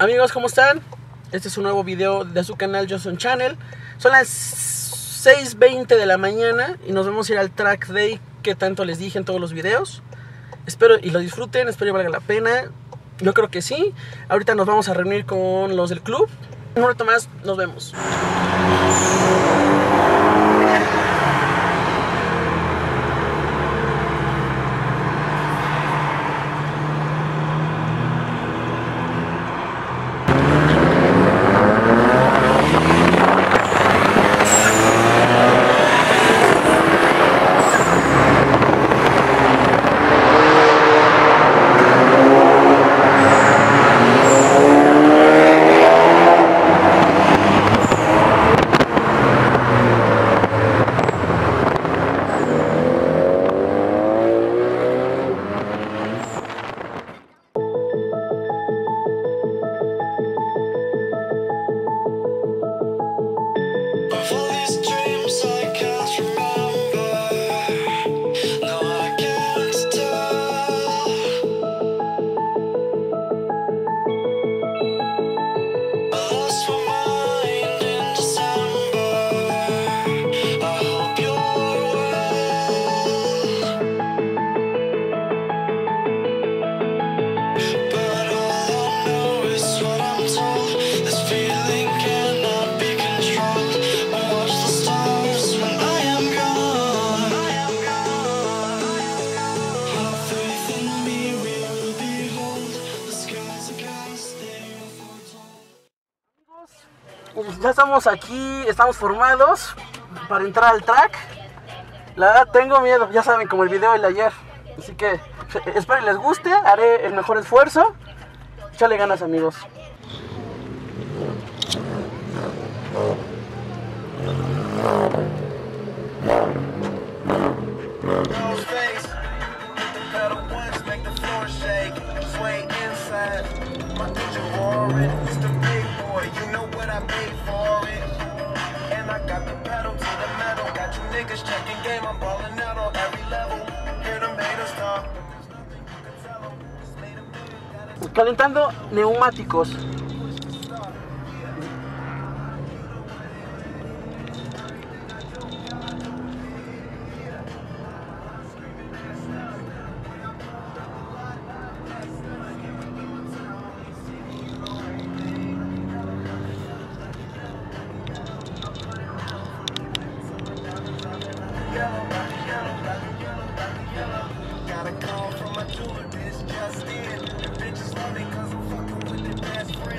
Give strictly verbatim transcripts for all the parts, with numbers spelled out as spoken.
Amigos, ¿cómo están? Este es un nuevo video de su canal Jhonny Channel. Son las seis veinte de la mañana y nos vamos a ir al TrackDay que tanto les dije en todos los videos. Espero y lo disfruten, espero que valga la pena. Yo creo que sí. Ahorita nos vamos a reunir con los del club. Un rato más, nos vemos. Ya estamos aquí, estamos formados para entrar al track. La verdad tengo miedo, ya saben, como el video del ayer. Así que espero que les guste, haré el mejor esfuerzo. Échale ganas, amigos. Calentando neumáticos. Gotta call from my jeweler, bitch, just in. The bitches love me cause I'm fucking with the best friend.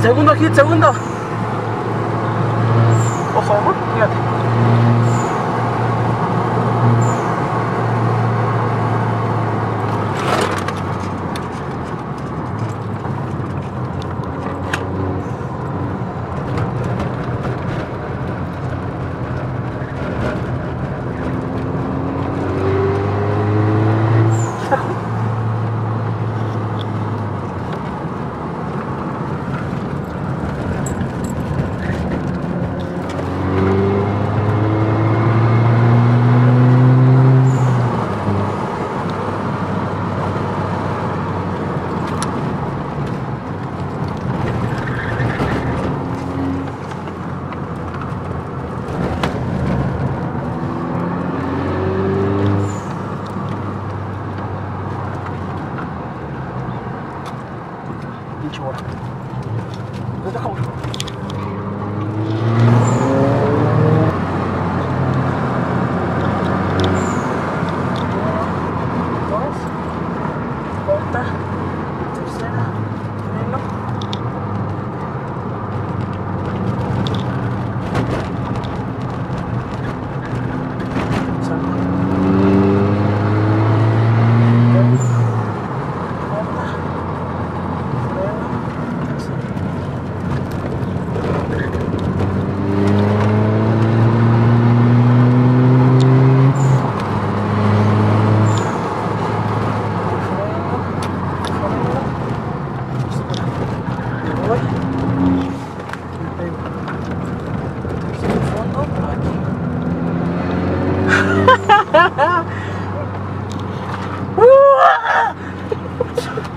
Segundo hit, segundo. Ojo de amor, fíjate.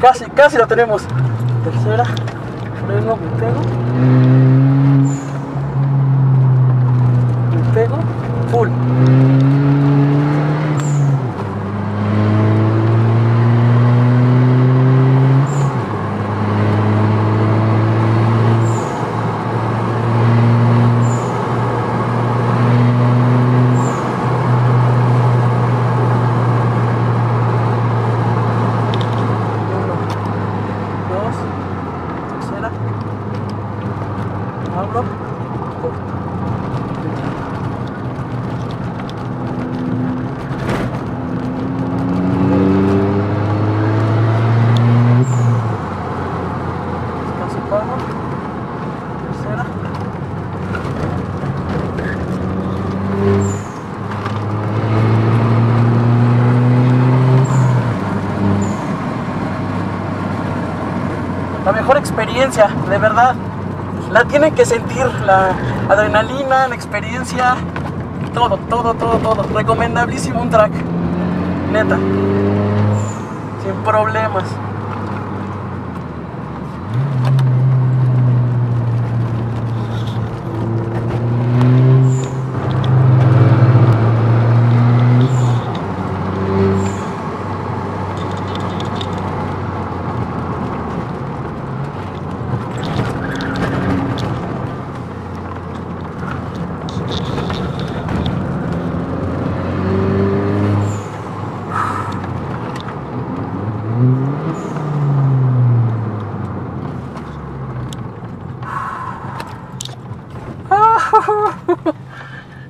Casi, casi lo tenemos. Tercera, freno, me pego. Me pego, full. Mejor experiencia, de verdad, la tienen que sentir, la adrenalina, la experiencia, todo, todo, todo, todo, recomendabilísimo un track, neta, sin problemas.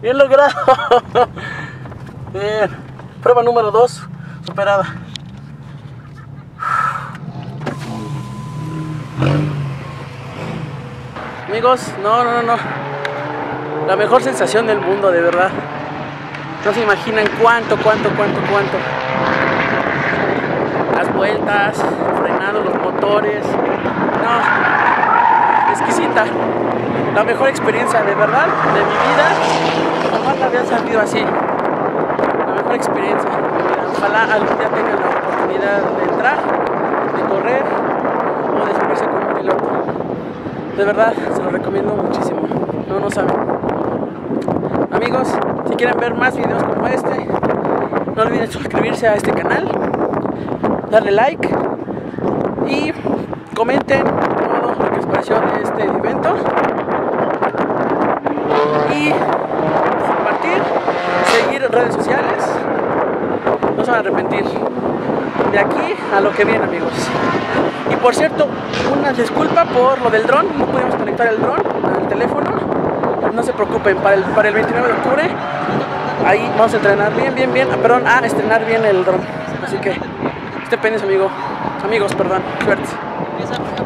Bien logrado. Bien. Prueba número dos superada. Amigos, no, no, no. La mejor sensación del mundo, de verdad. No se imaginan cuánto, cuánto, cuánto, cuánto. Las vueltas, frenados, los motores. No. Exquisita. La mejor experiencia, de verdad, de mi vida. Jamás la habían salido así. La mejor experiencia. Ojalá algún día tengan la oportunidad de entrar, de correr o de subirse como piloto. De verdad, se lo recomiendo muchísimo. No, no saben. Amigos, si quieren ver más videos como este, no olviden suscribirse a este canal, darle like y comenten todo lo que les pareció de este evento. Y compartir, seguir en redes sociales. no se van a arrepentir. De aquí a lo que viene, amigos. Y por cierto, una disculpa por lo del dron, no pudimos conectar el dron al teléfono. No se preocupen, para el, para el veintinueve de octubre ahí vamos a entrenar bien, bien, bien, perdón, a estrenar bien el dron. Así que, estén pendientes, amigo, amigos, perdón, suerte.